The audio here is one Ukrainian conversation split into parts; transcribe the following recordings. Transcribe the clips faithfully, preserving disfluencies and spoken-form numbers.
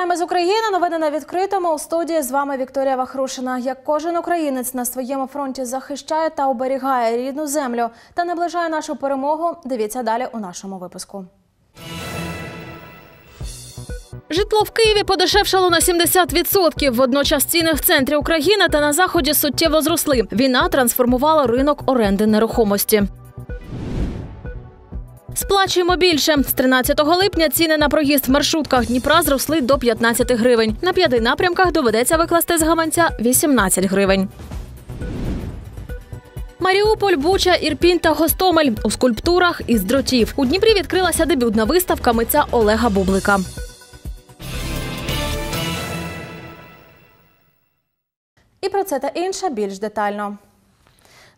Вітаємо з України. Новини на Відкритому. У студії з вами Вікторія Вахрушина. Як кожен українець на своєму фронті захищає та оберігає рідну землю та наближає нашу перемогу, дивіться далі у нашому випуску. Житло в Києві подешевшало на сімдесят відсотків. Водночас ціни в центрі України та на Заході суттєво зросли. Війна трансформувала ринок оренди нерухомості. Сплачуємо більше. З тринадцятого липня ціни на проїзд в маршрутках Дніпра зросли до п'ятнадцяти гривень. На п'яти напрямках доведеться викласти з гаманця вісімнадцять гривень. Маріуполь, Буча, Ірпінь та Гостомель у скульптурах із дротів. У Дніпрі відкрилася дебютна виставка митця Олега Бублика. І про це та інше більш детально.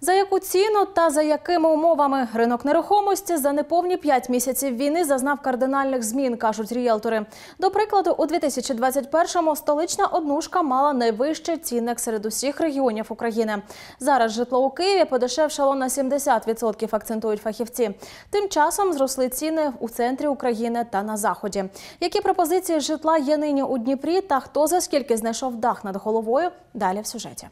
За яку ціну та за якими умовами ринок нерухомості за неповні п'ять місяців війни зазнав кардинальних змін, кажуть ріелтори. До прикладу, у дві тисячі двадцять першому столична однушка мала найвищий цінник серед усіх регіонів України. Зараз житло у Києві подешевшало на сімдесят відсотків, акцентують фахівці. Тим часом зросли ціни у центрі України та на Заході. Які пропозиції житла є нині у Дніпрі та хто за скільки знайшов дах над головою – далі в сюжеті.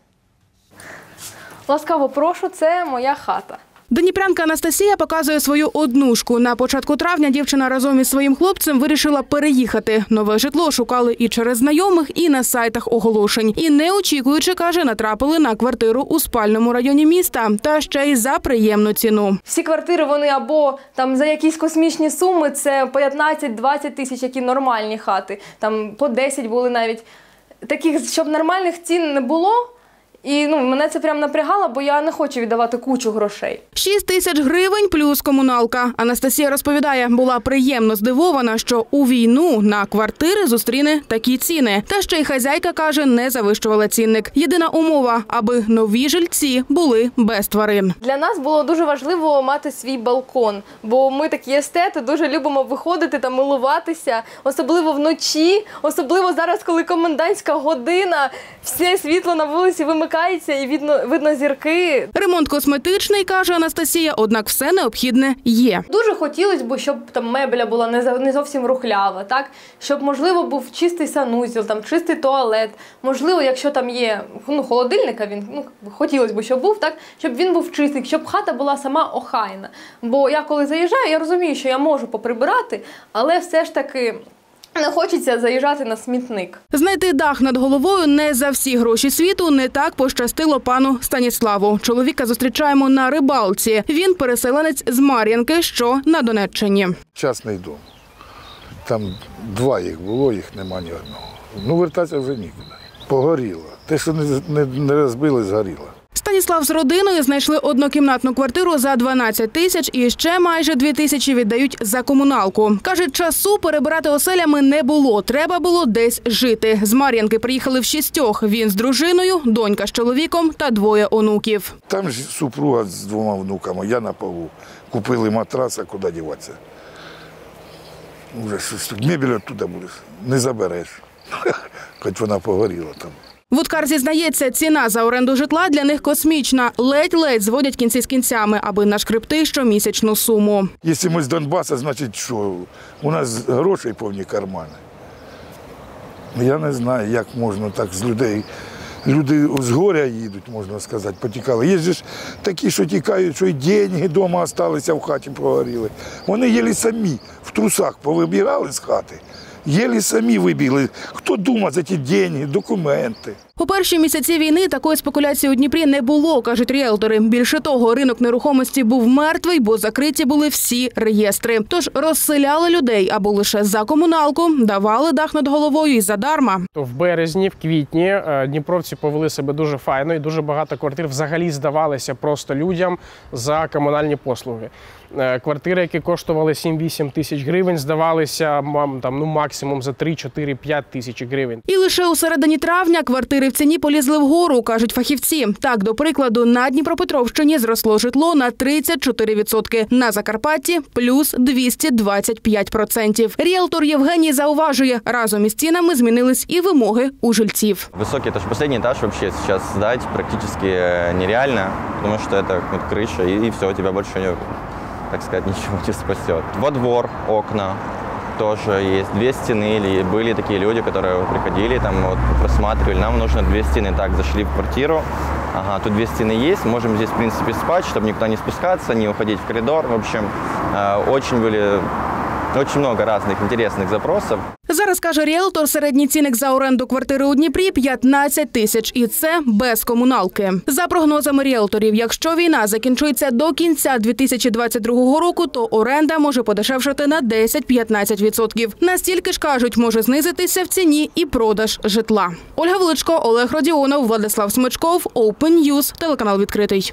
Ласкаво прошу, це моя хата. Дніпрянка Анастасія показує свою однушку. На початку травня дівчина разом із своїм хлопцем вирішила переїхати. Нове житло шукали і через знайомих, і на сайтах оголошень. І не очікуючи, каже, натрапили на квартиру у спальному районі міста. Та ще й за приємну ціну. Всі квартири вони або там за якісь космічні суми, це по п'ятнадцять-двадцять тисяч, які нормальні хати. Там по десять були навіть. Таких, щоб нормальних цін не було. І ну, мене це прям напрягало, бо я не хочу віддавати кучу грошей. шість тисяч гривень плюс комуналка. Анастасія розповідає, була приємно здивована, що у війну на квартири зустріне такі ціни. Та ще й хазяйка, каже, не завищувала цінник. Єдина умова, аби нові жильці були без тварин. Для нас було дуже важливо мати свій балкон, бо ми такі естети, дуже любимо виходити та милуватися, особливо вночі, особливо зараз, коли комендантська година, все світло на вулиці вимикається. І видно, видно зірки. Ремонт косметичний, каже Анастасія, однак все необхідне є. Дуже хотілося б, щоб там мебля була не зовсім рухлява, так? Щоб, можливо, був чистий санузел, там, чистий туалет. Можливо, якщо там є ну, холодильника, він, ну, хотілося б, щоб був, так? Щоб він був чистий, щоб хата була сама охайна. Бо я коли заїжджаю, я розумію, що я можу поприбирати, але все ж таки... Не хочеться заїжджати на смітник. Знайти дах над головою не за всі гроші світу не так пощастило пану Станіславу. Чоловіка зустрічаємо на рибалці. Він переселенець з Мар'їнки, що на Донеччині. Частний дом. Там два їх було, їх нема ні одного. Ну, вертатися вже нікуди. Погоріло. Те, що не розбили, згоріло. Станіслав з родиною знайшли однокімнатну квартиру за дванадцять тисяч і ще майже дві тисячі віддають за комуналку. Каже, часу перебирати оселями не було, треба було десь жити. З Мар'їнки приїхали в шістьох. Він з дружиною, донька з чоловіком та двоє онуків. Там ж супруга з двома внуками, я на полу. Купили матрас, а куди діватися? Мебель оттуда буде, не забереш, хоч вона погоріла там. Вудкар зізнається, ціна за оренду житла для них космічна. Ледь-ледь зводять кінці з кінцями, аби нашкребти щомісячну суму. Якщо ми з Донбасу, значить що? У нас грошей повні кармани. Я не знаю, як можна так з людей. Люди з горя їдуть, можна сказати, потікали. Є ж такі, що тікають, що й деньги вдома залишилися, в хаті прогоріли. Вони єлі самі в трусах повибігали з хати. Єлі самі вибігли. Хто думав за ті деньги, документи? У перші місяці війни такої спекуляції у Дніпрі не було, кажуть ріелтори. Більше того, ринок нерухомості був мертвий, бо закриті були всі реєстри. Тож розселяли людей або лише за комуналку, давали дах над головою і задарма. В березні, в квітні дніпровці повели себе дуже файно і дуже багато квартир взагалі здавалися просто людям за комунальні послуги. Квартири, які коштували сім-вісім тисяч гривень, здавалися там, ну, максимум за три-чотири-п'ять тисяч гривень. І лише у середині травня квартири в ціні полізли вгору, кажуть фахівці. Так, до прикладу, на Дніпропетровщині зросло житло на тридцять чотири відсотки, на Закарпатті – плюс двісті двадцять п'ять відсотків. Ріелтор Євгеній зауважує, разом із цінами змінились і вимоги у жильців. Високий етаж, останній етаж взагалі зараз здати практично нереально, тому що це криша і все, тебе більше, так сказати, нічого не спасет. Во двор, окна. тоже есть две стены, или были такие люди, которые приходили, там вот просматривали, нам нужно две стены. Так, зашли в квартиру, ага, тут две стены есть, можем здесь, в принципе, спать, чтобы никуда не спускаться, не уходить в коридор. В общем, очень были... Дуже багато різних цікавих запитів. Зараз, каже ріелтор, середній цінник за оренду квартири у Дніпрі – п'ятнадцять тисяч. І це без комуналки. За прогнозами ріелторів, якщо війна закінчується до кінця дві тисячі двадцять другого року, то оренда може подешевшати на десять-п'ятнадцять відсотків. Настільки ж, кажуть, може знизитися в ціні і продаж житла. Ольга Горб, Олег Родіонов, Владислав Смичков, Open News, телеканал «Відкритий».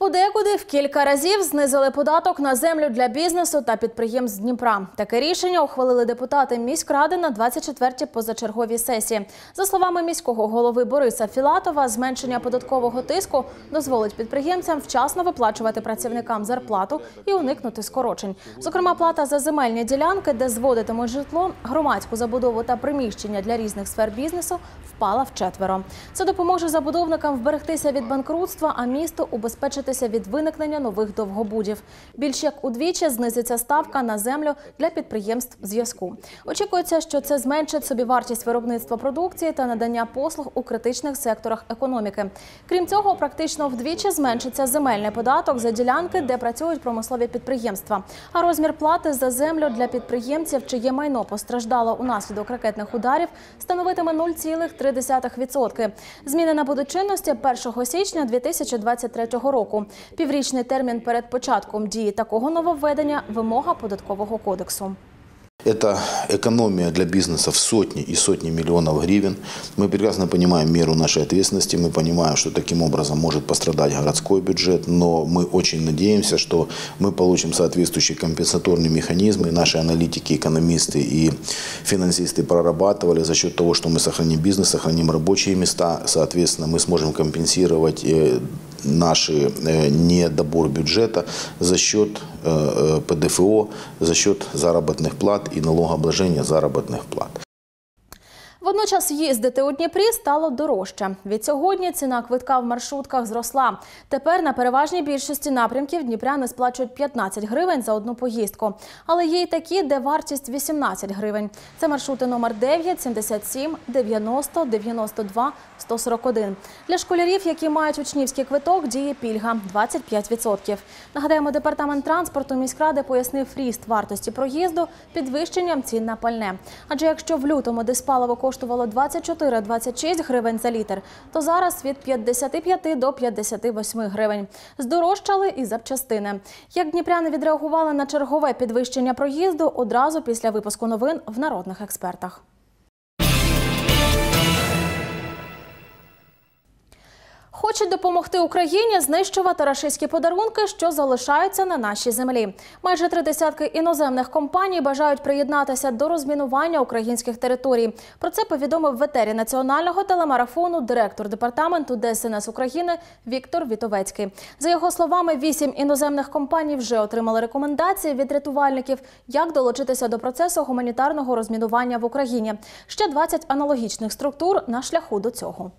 Подекуди в кілька разів знизили податок на землю для бізнесу та підприємств Дніпра. Таке рішення ухвалили депутати міськради на двадцять четвертій позачерговій сесії. За словами міського голови Бориса Філатова, зменшення податкового тиску дозволить підприємцям вчасно виплачувати працівникам зарплату і уникнути скорочень. Зокрема, плата за земельні ділянки, де зводитимуть житло, громадську забудову та приміщення для різних сфер бізнесу впала вчетверо. Це допоможе забудовникам вберегтися від банкрутства, а місту убезпечити від виникнення нових довгобудів. Більш як удвічі знизиться ставка на землю для підприємств зв'язку. Очікується, що це зменшить собівартість виробництва продукції та надання послуг у критичних секторах економіки. Крім цього, практично вдвічі зменшиться земельний податок за ділянки, де працюють промислові підприємства. А розмір плати за землю для підприємців, чиє майно постраждало унаслідок ракетних ударів, становитиме нуль цілих три десятих відсотки. Зміни набудуть чинності першого січня дві тисячі двадцять третього року. Піврічний термін перед початком дії такого нововведення – вимога податкового кодексу. Это экономия для бизнеса в сотни и сотни миллионов гривен. Мы прекрасно понимаем меру нашей ответственности, мы понимаем, что таким образом может пострадать городской бюджет, но мы очень надеемся, что мы получим соответствующие компенсаторные механизмы. Наши аналитики, экономисты и финансисты прорабатывали за счет того, что мы сохраним бизнес, сохраним рабочие места, соответственно, мы сможем компенсировать наш недобор бюджета за счет ПДФО, за счет заработных плат и налогообложения заработных плат. Водночас їздити у Дніпрі стало дорожче. Від сьогодні ціна квитка в маршрутках зросла. Тепер на переважній більшості напрямків дніпряни сплачують п'ятнадцять гривень за одну поїздку. Але є й такі, де вартість вісімнадцять гривень. Це маршрути номер дев'ять, сімдесят сім, дев'яносто, дев'яносто два, сто сорок один. Для школярів, які мають учнівський квиток, діє пільга – двадцять п'ять відсотків. Нагадаємо, департамент транспорту міськради пояснив ріст вартості проїзду підвищенням цін на пальне. Адже якщо в лютому диспаливо коштувало двадцять чотири - двадцять шість гривень за літр, то зараз від п'ятдесяти п'яти до п'ятдесяти восьми гривень. Здорожчали і запчастини. Як дніпряни відреагували на чергове підвищення проїзду, одразу після випуску новин в «Народних експертах». Хочуть допомогти Україні знищувати рашистські подарунки, що залишаються на нашій землі. Майже три десятки іноземних компаній бажають приєднатися до розмінування українських територій. Про це повідомив в етері національного телемарафону директор департаменту ДСНС України Віктор Вітовицький. За його словами, вісім іноземних компаній вже отримали рекомендації від рятувальників, як долучитися до процесу гуманітарного розмінування в Україні. Ще двадцять аналогічних структур на шляху до цього.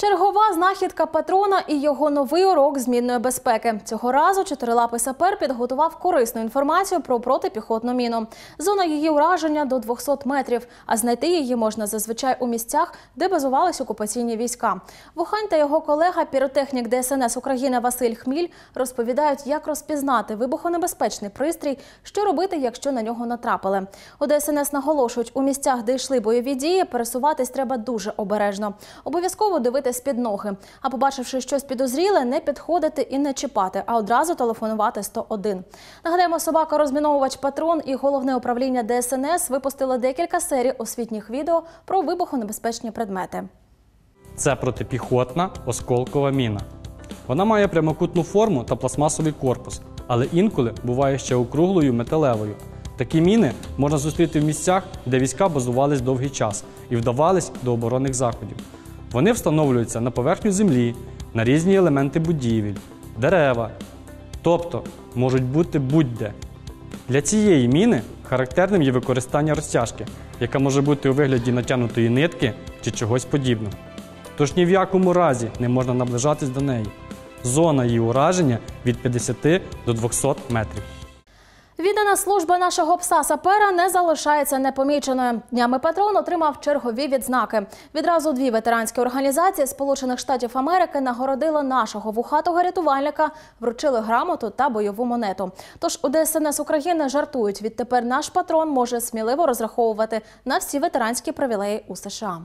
Чергова знахідка патрона і його новий урок змінної безпеки. Цього разу чотирилапий сапер підготував корисну інформацію про протипіхотну міну. Зона її ураження до двохсот метрів, а знайти її можна зазвичай у місцях, де базувались окупаційні війська. Вухань та його колега, піротехнік ДСНС України Василь Хміль, розповідають, як розпізнати вибухонебезпечний пристрій, що робити, якщо на нього натрапили. У ДСНС наголошують, у місцях, де йшли бойові дії, пересуватись треба дуже обережно. Обов'язково дивитися з-під ноги. А побачивши щось підозріле, не підходити і не чіпати, а одразу телефонувати сто один. Нагадаємо, собака-розміновувач «Патрон» і головне управління ДСНС випустили декілька серій освітніх відео про вибухонебезпечні предмети. Це протипіхотна осколкова міна. Вона має прямокутну форму та пластмасовий корпус, але інколи буває ще округлою металевою. Такі міни можна зустріти в місцях, де війська базувались довгий час і вдавались до оборонних заходів. Вони встановлюються на поверхню землі, на різні елементи будівель, дерева, тобто можуть бути будь-де. Для цієї міни характерним є використання розтяжки, яка може бути у вигляді натягнутої нитки чи чогось подібного. Тож ні в якому разі не можна наближатись до неї. Зона її ураження від п'ятдесяти до двохсот метрів. Відео Благодійна служба нашого пса-сапера не залишається непоміченою. Днями патрон отримав чергові відзнаки. Відразу дві ветеранські організації Сполучених Штатів Америки нагородили нашого вухатого рятувальника, вручили грамоту та бойову монету. Тож у Де Ес Ен Ес України жартують, відтепер наш патрон може сміливо розраховувати на всі ветеранські привілеї у США.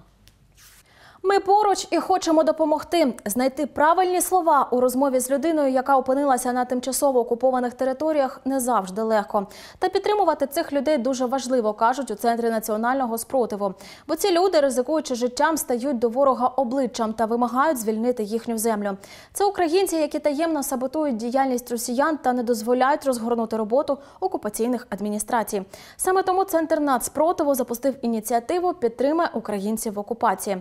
Ми поруч і хочемо допомогти. Знайти правильні слова у розмові з людиною, яка опинилася на тимчасово окупованих територіях, не завжди легко. Та підтримувати цих людей дуже важливо, кажуть у Центрі національного спротиву. Бо ці люди, ризикуючи життям, стають до ворога обличчям та вимагають звільнити їхню землю. Це українці, які таємно саботують діяльність росіян та не дозволяють розгорнути роботу окупаційних адміністрацій. Саме тому Центр нацспротиву запустив ініціативу «Підтримай українців в окупації».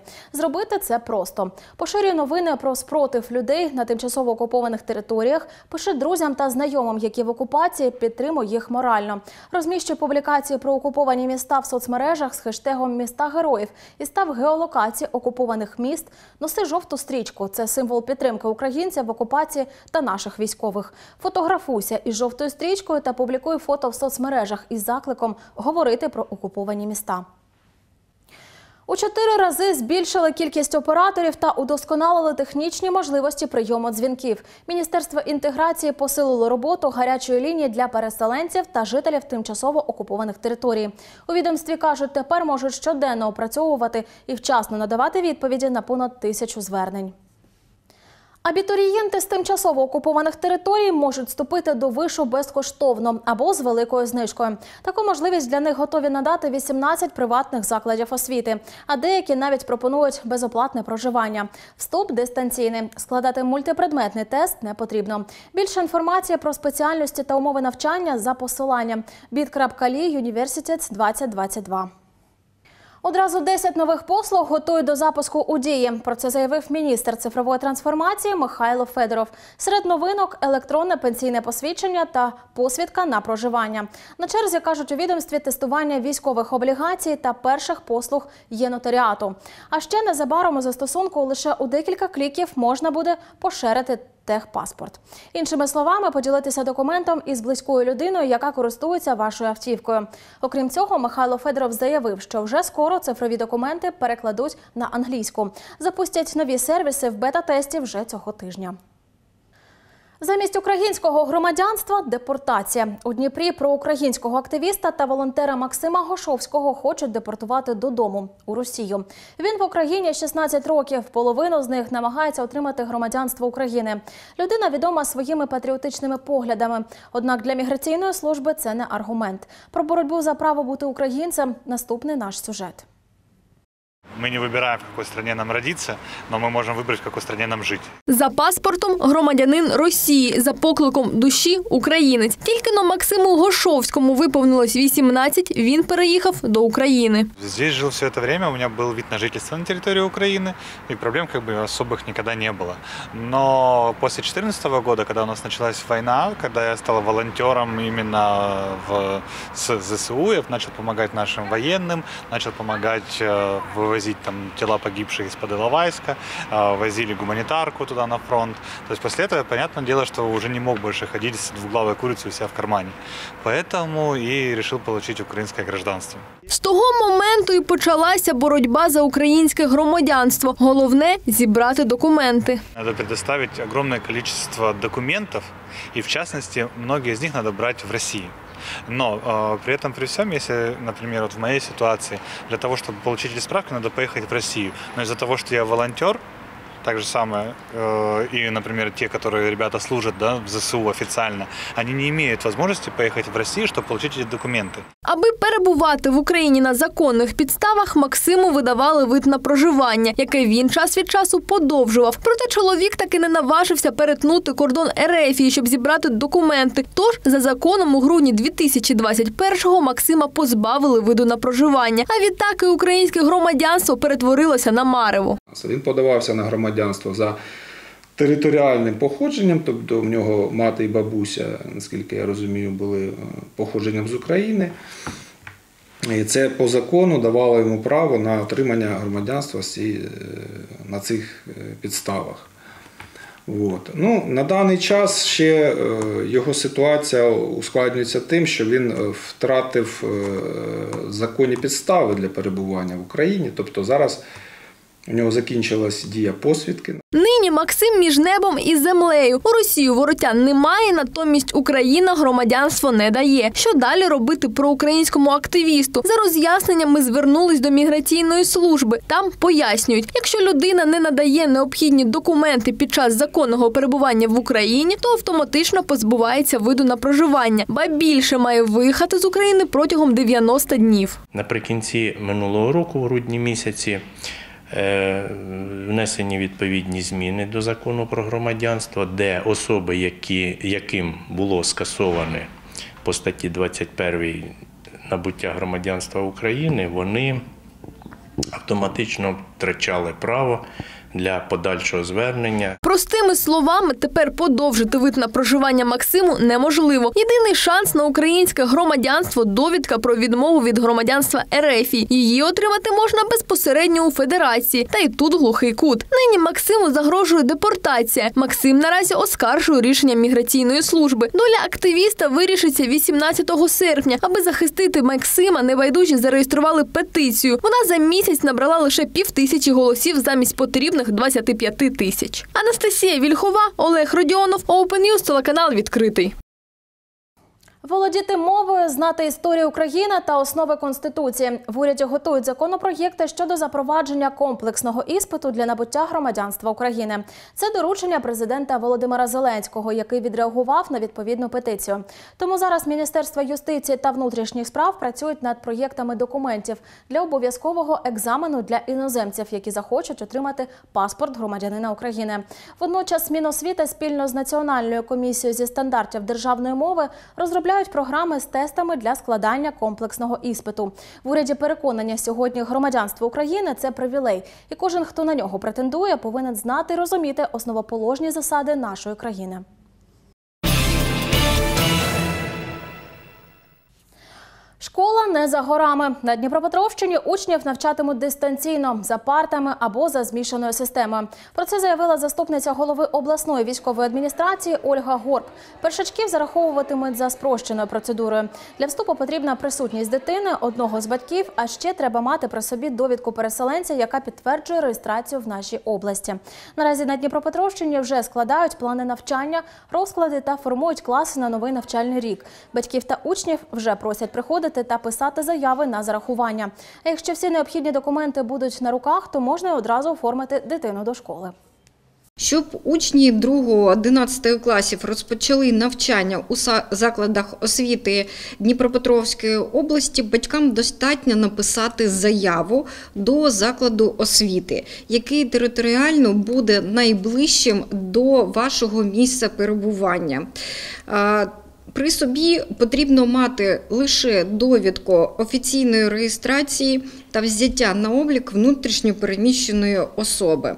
Робити це просто. Поширюй новини про спротив людей на тимчасово окупованих територіях, пиши друзям та знайомим, які в окупації, підтримуй їх морально. Розміщуй публікації про окуповані міста в соцмережах з хештегом «Міста героїв» і став геолокації окупованих міст, носи жовту стрічку – це символ підтримки українців в окупації та наших військових. Фотографуйся із жовтою стрічкою та публікуй фото в соцмережах із закликом «Говорити про окуповані міста». У чотири рази збільшили кількість операторів та удосконалили технічні можливості прийому дзвінків. Міністерство інтеграції посилило роботу гарячої лінії для переселенців та жителів тимчасово окупованих територій. У відомстві кажуть, тепер можуть щоденно опрацьовувати і вчасно надавати відповіді на понад тисячу звернень. Абітурієнти з тимчасово окупованих територій можуть вступити до вишу безкоштовно або з великою знижкою. Таку можливість для них готові надати вісімнадцять приватних закладів освіти, а деякі навіть пропонують безоплатне проживання. Вступ дистанційний. Складати мультипредметний тест не потрібно. Більше інформації про спеціальності та умови навчання за посиланням бі крапка лі крапка юніверситетс двадцять двадцять два. Одразу десять нових послуг готують до запуску у Дії. Про це заявив міністр цифрової трансформації Михайло Федоров. Серед новинок – електронне пенсійне посвідчення та посвідка на проживання. На черзі, кажуть у відомстві, тестування військових облігацій та перших послуг є-нотаріату. А ще незабаром у застосунку лише у декілька кліків можна буде поширити техпаспорт. Іншими словами, поділитися документом із близькою людиною, яка користується вашою автівкою. Окрім цього, Михайло Федоров заявив, що вже скоро цифрові документи перекладуть на англійську. Запустять нові сервіси в бета-тесті вже цього тижня. Замість українського громадянства – депортація. У Дніпрі проукраїнського активіста та волонтера Максима Гошовського хочуть депортувати додому, у Росію. Він в Україні шістнадцять років, половину з них намагається отримати громадянство України. Людина відома своїми патріотичними поглядами. Однак для міграційної служби це не аргумент. Про боротьбу за право бути українцем – наступний наш сюжет. Ми не вибираємо, в якій країні нам народитися, але ми можемо вибрати, в якій країні нам жити. За паспортом – громадянин Росії, за покликом душі – українець. Тільки на Максиму Гошовському виповнилось вісімнадцять, він переїхав до України. Здесь жив все це время, у мене був вид на жительство на території України, і проблем особих ніколи не було. Но після чотирнадцятого року, коли у нас почалась війна, коли я став волонтером іменно в Зе Се У, я почав допомагати нашим воєнним, почав допомагати в возить там тела погибших из-под Иловайска, возили гуманитарку туда на фронт. То есть после этого, понятное дело, что уже не мог больше ходить с двуглавой курицей у себя в кармане. Поэтому и решил получить украинское гражданство. З того моменту і почалася боротьба за українське громадянство. Головне – зібрати документи. Треба предоставити огромне кількість документів, і в частності, багато з них треба брати в Росії. Но э, при этом, при всем, если, например, вот в моей ситуации, для того, чтобы получить эти справки, надо поехать в Россию. Но из-за того, что я волонтер, так же самое, э, и, например, те, которые ребята служат, да, в Зе Се У официально, они не имеют возможности поехать в Россию, чтобы получить эти документы. Аби перебувати в Україні на законних підставах, Максиму видавали вид на проживання, який він час від часу подовжував. Проте чоловік таки не наважився перетнути кордон Ер Еф, щоб зібрати документи. Тож, за законом, у грудні дві тисячі двадцять першого Максима позбавили виду на проживання. А відтак і українське громадянство перетворилося на марево. Він подавався на громадянство за територіальним походженням, тобто в нього мати і бабуся, наскільки я розумію, були походженням з України. І це по закону давало йому право на отримання громадянства на цих підставах. От. Ну, на даний час ще його ситуація ускладнюється тим, що він втратив законні підстави для перебування в Україні. Тобто зараз у нього закінчилась дія посвідки. Нині Максим між небом і землею. У Росію воротян немає, натомість Україна громадянство не дає. Що далі робити проукраїнському активісту? За роз'ясненням ми звернулись до міграційної служби. Там пояснюють, якщо людина не надає необхідні документи під час законного перебування в Україні, то автоматично позбувається виду на проживання. Ба більше, має виїхати з України протягом дев'яноста днів. Наприкінці минулого року, в грудні місяці, внесені відповідні зміни до закону про громадянство, де особи, які, яким було скасоване по статті двадцять першій набуття громадянства України, вони автоматично втрачали право для подальшого звернення. Простими словами, тепер подовжити вид на проживання Максиму неможливо. Єдиний шанс на українське громадянство – довідка про відмову від громадянства РФ. Її отримати можна безпосередньо у Федерації. Та й тут глухий кут. Нині Максиму загрожує депортація. Максим наразі оскаржує рішення міграційної служби. Доля активіста вирішиться вісімнадцятого серпня. Аби захистити Максима, небайдужі зареєстрували петицію. Вона за місяць набрала лише пів тисячі голосів замість потрібних двадцяти п'яти тисяч. Анастасія Вільхова, Олег Родіонов, Open News, телеканал «Відкритий». Володіти мовою, знати історію України та основи Конституції. В уряді готують законопроєкти щодо запровадження комплексного іспиту для набуття громадянства України. Це доручення президента Володимира Зеленського, який відреагував на відповідну петицію. Тому зараз Міністерство юстиції та внутрішніх справ працюють над проєктами документів для обов'язкового екзамену для іноземців, які захочуть отримати паспорт громадянина України. Водночас Міносвіти спільно з Національною комісією зі стандартів державної мови розробляють програми з тестами для складання комплексного іспиту. В уряді переконані, сьогодні громадянство України – це привілей. І кожен, хто на нього претендує, повинен знати і розуміти основоположні засади нашої країни. Школа не за горами. На Дніпропетровщині учнів навчатимуть дистанційно, за партами або за змішаною системою. Про це заявила заступниця голови обласної військової адміністрації Ольга Горб. Першачків зараховуватимуть за спрощеною процедурою. Для вступу потрібна присутність дитини, одного з батьків, а ще треба мати при собі довідку переселенця, яка підтверджує реєстрацію в нашій області. Наразі на Дніпропетровщині вже складають плани навчання, розклади та формують класи на новий навчальний рік. Батьків та учнів вже просять приходити та писати заяви на зарахування. А якщо всі необхідні документи будуть на руках, то можна одразу оформити дитину до школи. Щоб учні другого-одинадцятого класів розпочали навчання у закладах освіти Дніпропетровської області, батькам достатньо написати заяву до закладу освіти, який територіально буде найближчим до вашого місця перебування. При собі потрібно мати лише довідку офіційної реєстрації та взяття на облік внутрішньо переміщеної особи.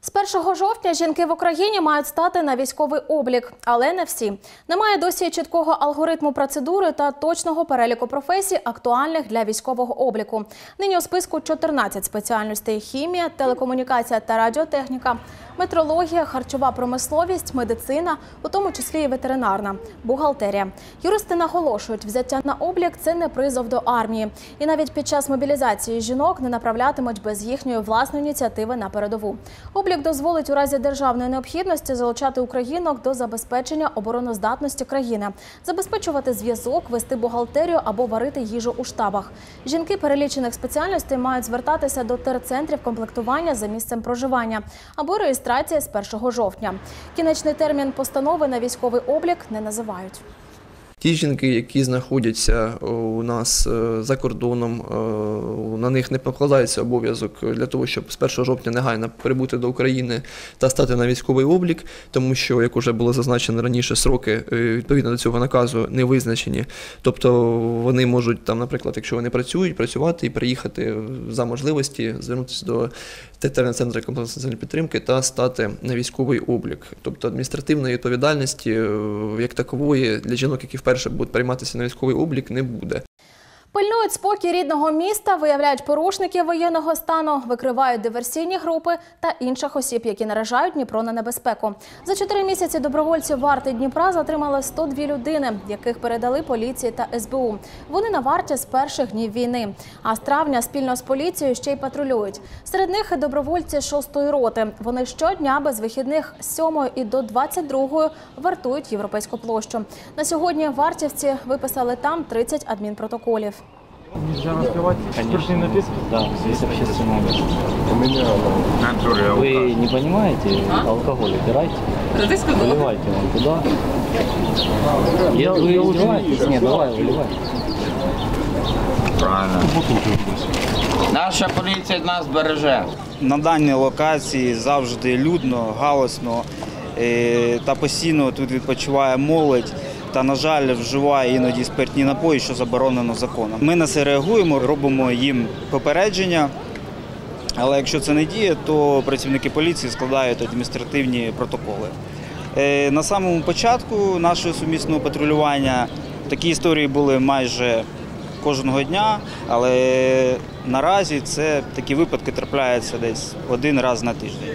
З першого жовтня жінки в Україні мають стати на військовий облік, але не всі. Немає досі чіткого алгоритму процедури та точного переліку професій, актуальних для військового обліку. Нині у списку чотирнадцять спеціальностей: хімія, телекомунікація та радіотехніка, метрологія, харчова промисловість, медицина, у тому числі і ветеринарна, бухгалтерія. Юристи наголошують, взяття на облік – це не призов до армії. І навіть під час мобілізації жінок не направлятимуть без їхньої власної ініціативи на передову. Облік дозволить у разі державної необхідності залучати українок до забезпечення обороноздатності країни, забезпечувати зв'язок, вести бухгалтерію або варити їжу у штабах. Жінки перелічених спеціальностей мають звертатися до терцентрів комплектування за місцем проживання або реєстрації з першого жовтня. Кінечний термін постанови на військовий облік не називають. Ті жінки, які знаходяться у нас за кордоном, на них не покладається обов'язок для того, щоб з першого жовтня негайно прибути до України та стати на військовий облік, тому що, як вже було зазначено раніше, сроки відповідно до цього наказу не визначені. Тобто вони можуть, там, наприклад, якщо вони працюють, працювати і приїхати за можливості, звернутися до центру комплексної підтримки та стати на військовий облік. Тобто адміністративної відповідальності як такової для жінок, які вперше будуть прийматися на військовий облік, не буде. Пильнують спокій рідного міста, виявляють порушників воєнного стану, викривають диверсійні групи та інших осіб, які наражають Дніпро на небезпеку. За чотири місяці добровольці варти Дніпра затримали сто дві людини, яких передали поліції та ес бе у. Вони на варті з перших днів війни, а з травня спільно з поліцією ще й патрулюють. Серед них і добровольці шостої роти. Вони щодня без вихідних з сьомої і до двадцять другої вартують Європейську площу. На сьогодні вартівці виписали там тридцять адмінпротоколів. Нельзя раскрывать спиртные напитки? Да, здесь общественное место. У меня натуральный. Вы не понимаете, а? Алкоголь убирайте, выливайте вон туда. Я, вы я выливаетесь? Нет, давай, выливай. Правильно. Наша поліція нас береже. На даній локації завжди людно, галасно та постійно тут відпочиває молодь. Та, на жаль, вживає іноді спиртні напої, що заборонено законом. Ми на це реагуємо, робимо їм попередження, але якщо це не діє, то працівники поліції складають адміністративні протоколи. На самому початку нашого сумісного патрулювання такі історії були майже кожного дня, але наразі це такі випадки трапляються десь один раз на тиждень.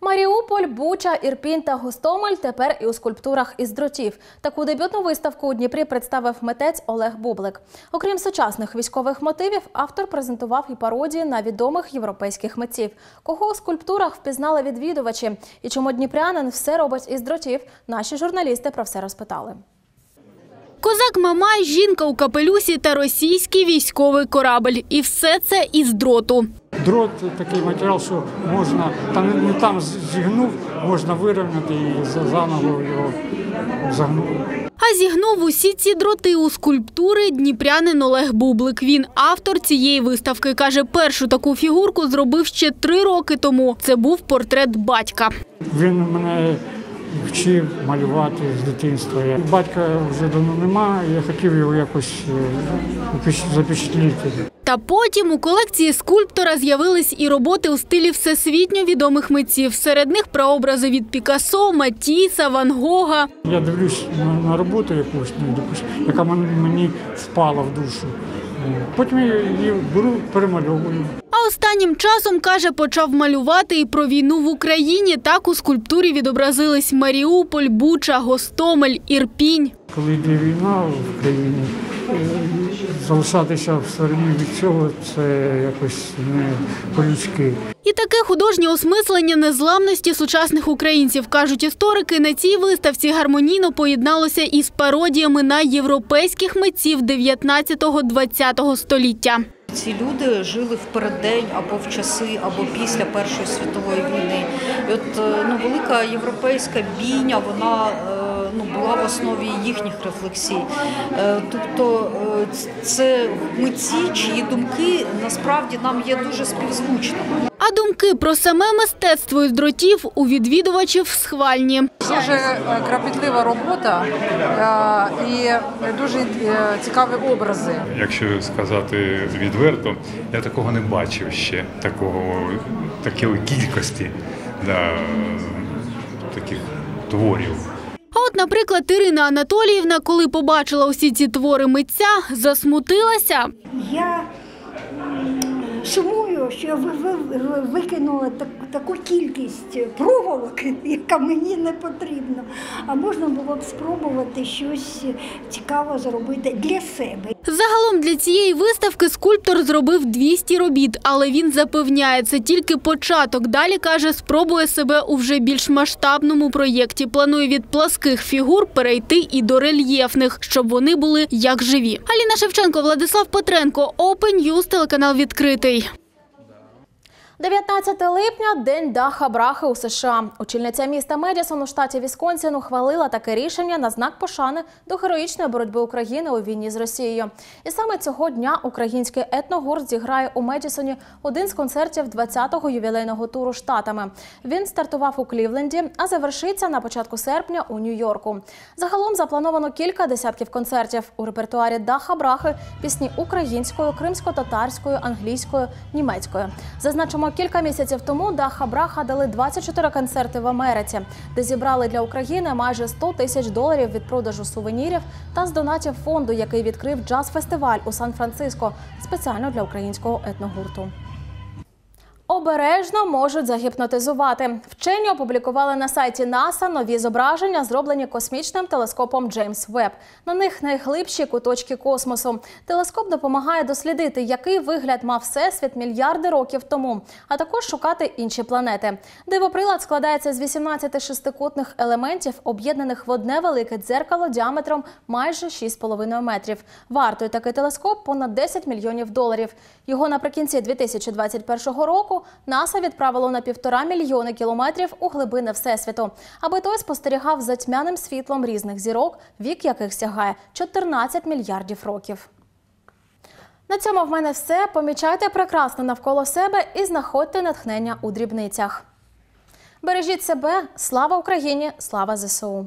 Маріуполь, Буча, Ірпінь та Гостомель тепер і у скульптурах із дротів. Таку дебютну виставку у Дніпрі представив митець Олег Бублик. Окрім сучасних військових мотивів, автор презентував і пародії на відомих європейських митців. Кого у скульптурах впізнали відвідувачі і чому дніпрянин все робить із дротів, наші журналісти про все розпитали. Козак Мамай, жінка у капелюсі та російський військовий корабель. І все це із дроту. Дрот – такий матеріал, що можна, там, не там зігнув, можна вирівняти і заново його загнути. А зігнув усі ці дроти у скульптури дніпрянин Олег Бублик. Він автор цієї виставки. Каже, першу таку фігурку зробив ще три роки тому. Це був портрет батька. Він мене вчив малювати з дитинства. Батька вже давно немає, я хотів його якось запечатліти. Та потім у колекції скульптора з'явились і роботи у стилі всесвітньо відомих митців. Серед них прообрази від Пікассо, Матіса, Ван Гога. Я дивлюсь на роботу якусь, яка мені впала в душу. Потім я її беру, перемальовую. А останнім часом, каже, почав малювати і про війну в Україні. Так у скульптурі відобразились Маріуполь, Буча, Гостомель, Ірпінь. Коли йде війна в Україні, залишатися в стороні від цього – це якось не по-людськи. І таке художнє осмислення незламності сучасних українців, кажуть історики, на цій виставці гармонійно поєдналося із пародіями на європейських митців дев'ятнадцятого-двадцятого століття. Ці люди жили в переддень або в часи, або після Першої світової війни. І от, ну, велика європейська бійня, вона ну, була в основі їхніх рефлексій. Тобто це митці, чиї думки насправді нам є дуже співзвучними. А думки про саме мистецтво із дротів у відвідувачів схвальні. Дуже кропітлива робота і дуже цікаві образи. Якщо сказати відверто, я такого не бачив ще, такого, такої кількості да, таких творів. А от, наприклад, Ірина Анатоліївна, коли побачила усі ці твори митця, засмутилася. Я сумую, що я викинула таку кількість проволок, яка мені не потрібна. А можна було б спробувати щось цікаве зробити для себе. Загалом для цієї виставки скульптор зробив двісті робіт, але він запевняє, це тільки початок. Далі, каже, спробує себе у вже більш масштабному проєкті. Планує від пласких фігур перейти і до рельєфних, щоб вони були як живі. Аліна Шевченко, Владислав Петренко, Open News, телеканал «Відкритий». дев'ятнадцятого липня – День Даха Брахи у США. Очільниця міста Медісон у штаті Вісконсін ухвалила таке рішення на знак пошани до героїчної боротьби України у війні з Росією. І саме цього дня український етногурт зіграє у Медісоні один з концертів двадцятого ювілейного туру штатами. Він стартував у Клівленді, а завершиться на початку серпня у Нью-Йорку. Загалом заплановано кілька десятків концертів. У репертуарі Даха Брахи – пісні українською, кримсько-татарською, англійською, німецькою. Зазначимо, Нагадаємо, кілька місяців тому Даху Браха дали двадцять чотири концерти в Америці, де зібрали для України майже сто тисяч доларів від продажу сувенірів та з донатів фонду, який відкрив джаз-фестиваль у Сан-Франциско спеціально для українського етногурту. Обережно можуть загіпнотизувати. Вчені опублікували на сайті НАСА нові зображення, зроблені космічним телескопом Джеймс-Веб. На них найглибші куточки космосу. Телескоп допомагає дослідити, який вигляд мав Всесвіт мільярди років тому, а також шукати інші планети. Дивоприлад складається з вісімнадцяти шестикутних елементів, об'єднаних в одне велике дзеркало діаметром майже шість з половиною метрів. Вартує такий телескоп понад десять мільйонів доларів. Його наприкінці дві тисячі двадцять першого року НАСА відправило на півтора мільйони кілометрів у глибини Всесвіту, аби той спостерігав за тьмяним світлом різних зірок, вік яких сягає чотирнадцять мільярдів років. На цьому в мене все. Помічайте прекрасне навколо себе і знаходьте натхнення у дрібницях. Бережіть себе. Слава Україні! Слава ЗСУ!